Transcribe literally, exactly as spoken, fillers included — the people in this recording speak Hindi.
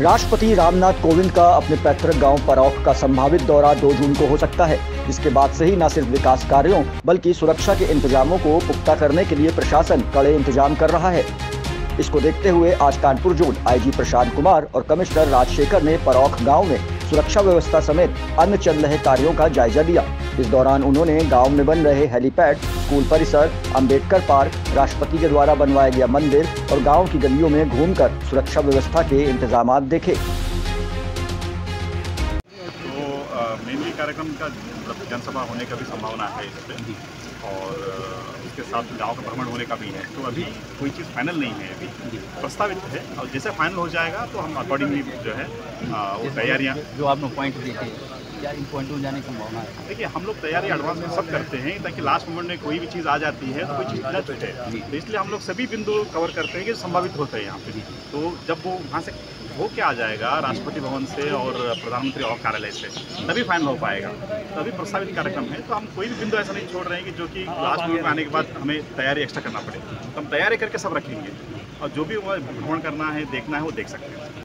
राष्ट्रपति रामनाथ कोविंद का अपने पैतृक गांव परौख का संभावित दौरा दो जून को हो सकता है। इसके बाद से ही न सिर्फ विकास कार्यों बल्कि सुरक्षा के इंतजामों को पुख्ता करने के लिए प्रशासन कड़े इंतजाम कर रहा है। इसको देखते हुए आज कानपुर जोन आईजी प्रशांत कुमार और कमिश्नर राजशेखर ने परौख गाँव में सुरक्षा व्यवस्था समेत अन्य चल रहे कार्यों का जायजा लिया। इस दौरान उन्होंने गाँव में बन रहे हेलीपैड, स्कूल परिसर, अंबेडकर पार्क, राष्ट्रपति के द्वारा बनवाया गया मंदिर और गांव की गलियों में घूमकर सुरक्षा व्यवस्था के इंतजाम देखे। तो मेनली कार्यक्रम का जनसभा होने का भी संभावना है इस पे और इसके साथ गांव का भ्रमण होने का भी है। तो अभी कोई चीज़ फाइनल नहीं है, अभी प्रस्तावित है और जैसे फाइनल हो जाएगा तो हम अकॉर्डिंगली जो है वो तैयारियाँ जो आपने पॉइंट देखे इन पॉइंटों जाने की संभावना है। देखिए, हम लोग तैयारी एडवांस में सब करते हैं ताकि लास्ट मोमेंट में कोई भी चीज़ आ जाती है तो कोई चीज़ गलत हो जाए, तो इसलिए हम लोग सभी बिंदु कवर करते हैं कि संभावित होते हैं यहाँ पे। तो जब वो वहाँ से होके आ जाएगा राष्ट्रपति भवन से और प्रधानमंत्री और कार्यालय से, तभी फाइनल हो पाएगा। तभी प्रस्तावित कार्यक्रम है, तो हम कोई भी बिंदु ऐसा नहीं छोड़ रहे हैं कि जो कि लास्ट मोमेंट में आने के बाद हमें तैयारी एक्स्ट्रा करना पड़े। तो हम तैयारी करके सब रखेंगे और जो भी वह भ्रमण करना है, देखना है, वो देख सकते हैं।